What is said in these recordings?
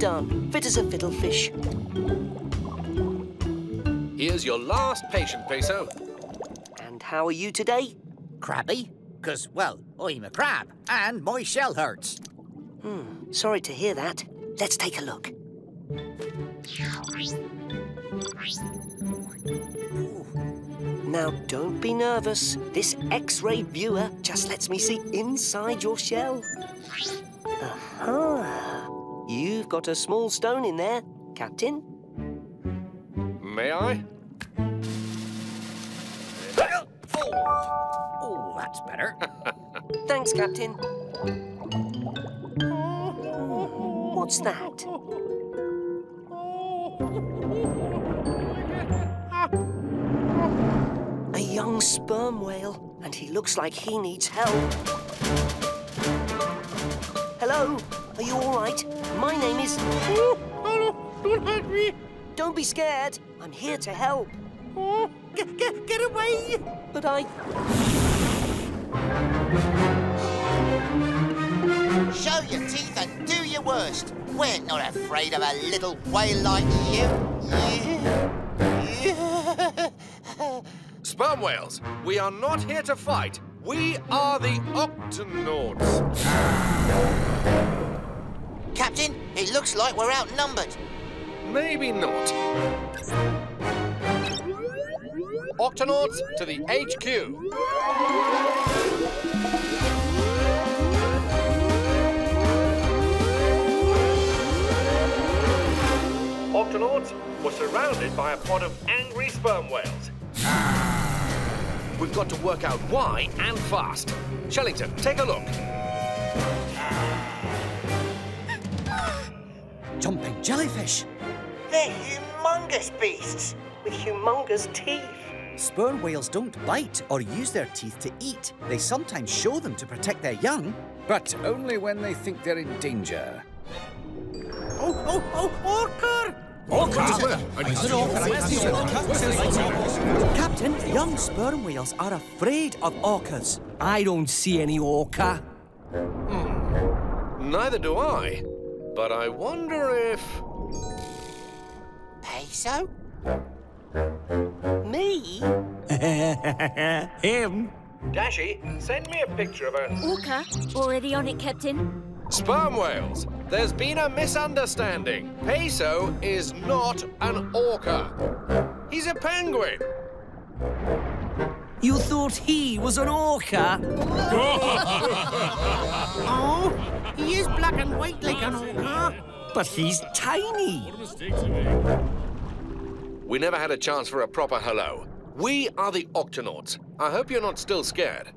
down, fit as a fiddle fish. Here's your last patient, Peso. And how are you today? Crabby, because, well, I'm a crab, and my shell hurts. Sorry to hear that. Let's take a look. Now, don't be nervous. This X-ray viewer just lets me see inside your shell. Aha! You've got a small stone in there, Captain. May I? Oh, that's better. Thanks, Captain. What's that? A young sperm whale, and he looks like he needs help. Hello, are you all right? My name is... Oh, hello, don't hurt me. Don't be scared. I'm here to help. Oh, get away. But I... Show your teeth and do your worst. We're not afraid of a little whale like you. Sperm whales, we are not here to fight. We are the Octonauts. Captain, it looks like we're outnumbered. Maybe not. Octonauts to the HQ. Octonauts were surrounded by a pod of angry sperm whales. We've got to work out why and fast. Shellington, take a look. Jumping jellyfish. They're humongous beasts with humongous teeth. Sperm whales don't bite or use their teeth to eat. They sometimes show them to protect their young. But only when they think they're in danger. Orca! Orca! Captain, young sperm whales are afraid of orcas. I don't see any orca. Neither do I. But I wonder if... Peso? Me? Him. Dashi, send me a picture of a... Orca? Already on it, Captain. Sperm whales, there's been a misunderstanding. Peso is not an orca. He's a penguin. You thought he was an orca? Oh, he is black and white like an orca. But he's tiny. We never had a chance for a proper hello. We are the Octonauts. I hope you're not still scared.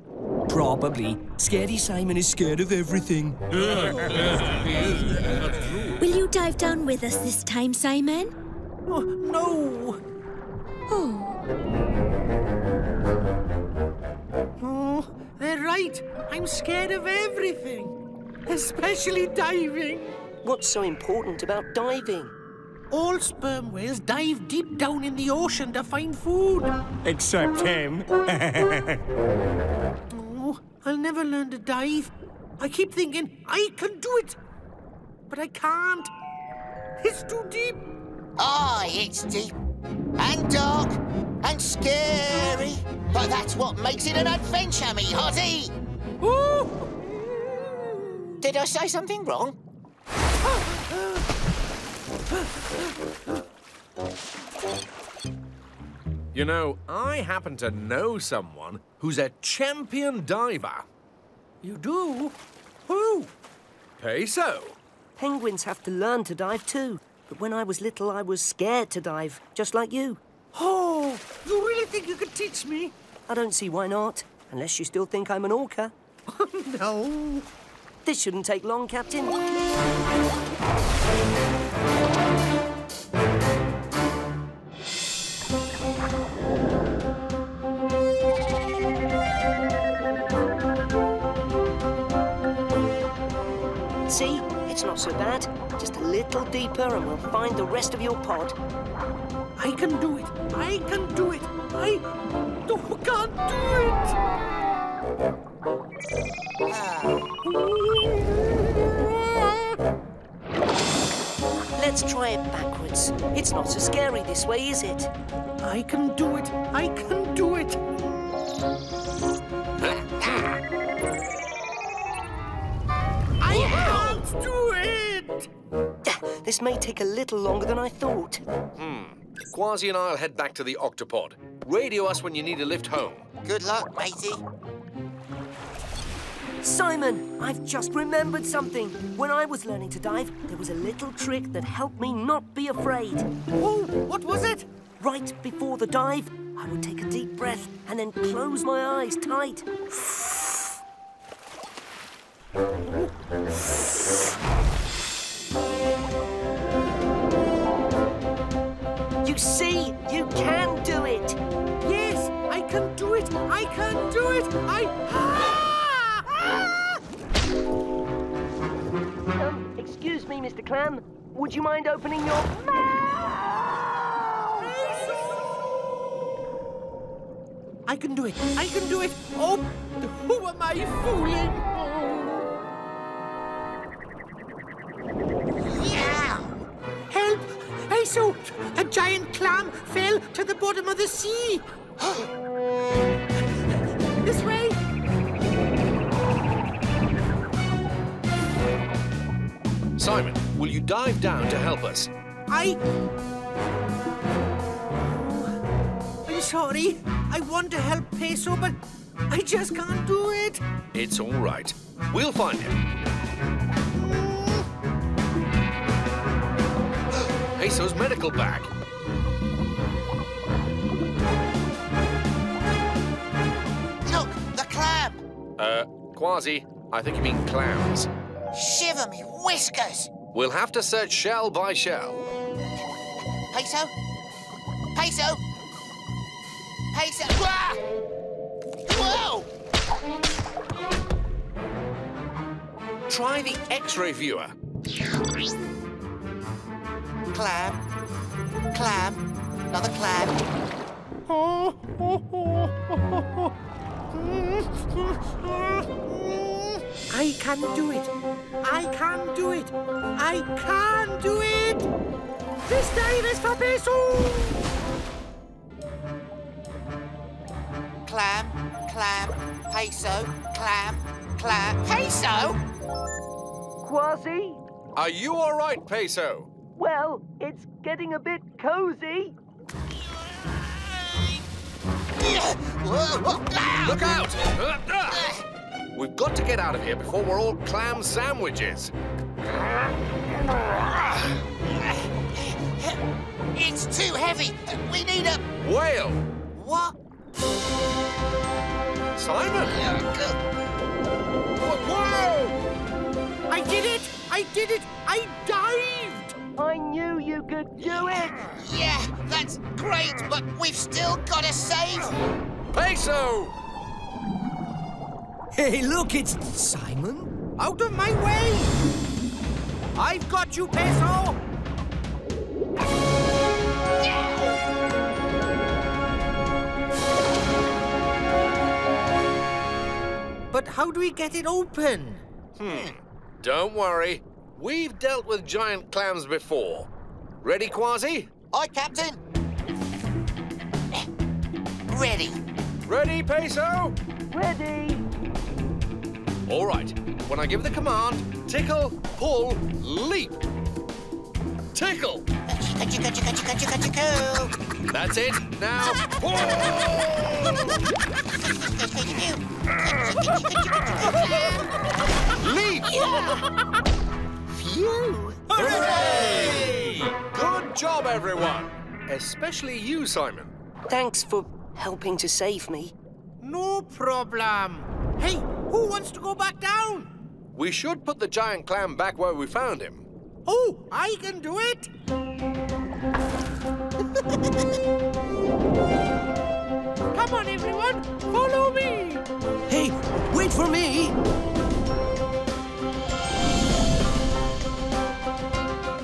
Probably. Scaredy Simon is scared of everything. Will you dive down with us this time, Simon? Oh, no. Oh. Oh, they're right. I'm scared of everything, especially diving. What's so important about diving? All sperm whales dive deep down in the ocean to find food. Except him. I'll never learn to dive. I keep thinking I can do it, but I can't. It's too deep. Aye, it's deep and dark and scary, but that's what makes it an adventure, me hearty. Ooh. Did I say something wrong? You know, I happen to know someone who's a champion diver. You do? Who? Peso. Penguins have to learn to dive too. But when I was little, I was scared to dive, just like you. Oh, you really think you could teach me? I don't see why not, unless you still think I'm an orca. No. This shouldn't take long, Captain. See? It's not so bad. Just a little deeper and we'll find the rest of your pod. I can do it. I can do it. I can't do it. Let's try it backwards. It's not so scary this way, is it? I can do it. I can do it. I can't do it! This may take a little longer than I thought. Kwazii and I'll head back to the Octopod. Radio us when you need a lift home. Good luck, matey. Simon, I've just remembered something. When I was learning to dive, there was a little trick that helped me not be afraid. Oh, what was it? Right before the dive, I would take a deep breath and then close my eyes tight. You see, you can do it. Yes, I can do it. I can do it. Excuse me, Mr. Clam. Would you mind opening your mouth? I can do it. I can do it. Oh, who am I fooling? Yeah! Help! Peso! A giant clam fell to the bottom of the sea. This way. Simon, will you dive down to help us? I'm sorry. I want to help Peso, but I just can't do it. It's all right. We'll find him. Peso's medical bag. Look, the clam. Kwazii, I think you mean clams. Shiver me whiskers! We'll have to search shell by shell. Peso? Peso? Peso? Ah! Whoa! Try the X-ray viewer. Clam. Clam. Another clam. Oh, oh, oh, oh, oh. I can do it. I can do it. I can do it. This dive is for Peso. Clam, clam, Peso, clam, clam, Peso. Kwazii? Are you all right, Peso? Well, it's getting a bit cozy. Look out! We've got to get out of here before we're all clam sandwiches. It's too heavy. We need a... whale. What? Simon! Whoa! I did it! I did it! I dived! I knew you could do it! Yeah, that's great, but we've still got to save... Peso! Hey, look, it's Simon. Out of my way! I've got you, Peso! But how do we get it open? Don't worry. We've dealt with giant clams before. Ready, Kwazii? Aye, Captain. Ready. Ready, Peso? Ready. All right, when I give the command, tickle, pull, leap. Tickle! That's it, now pull! Leap! Phew! Hooray! Good job, everyone. Especially you, Simon. Thanks for helping to save me. No problem. Hey! Who wants to go back down? We should put the giant clam back where we found him. Oh, I can do it! Come on, everyone, follow me! Hey, wait for me!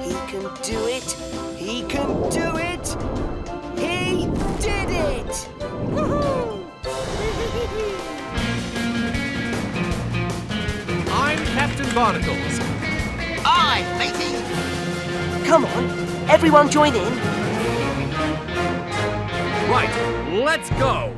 He can do it! He can do it! He did it! Woohoo! Captain Barnacles. Aye, matey. Come on, everyone join in. Right, let's go.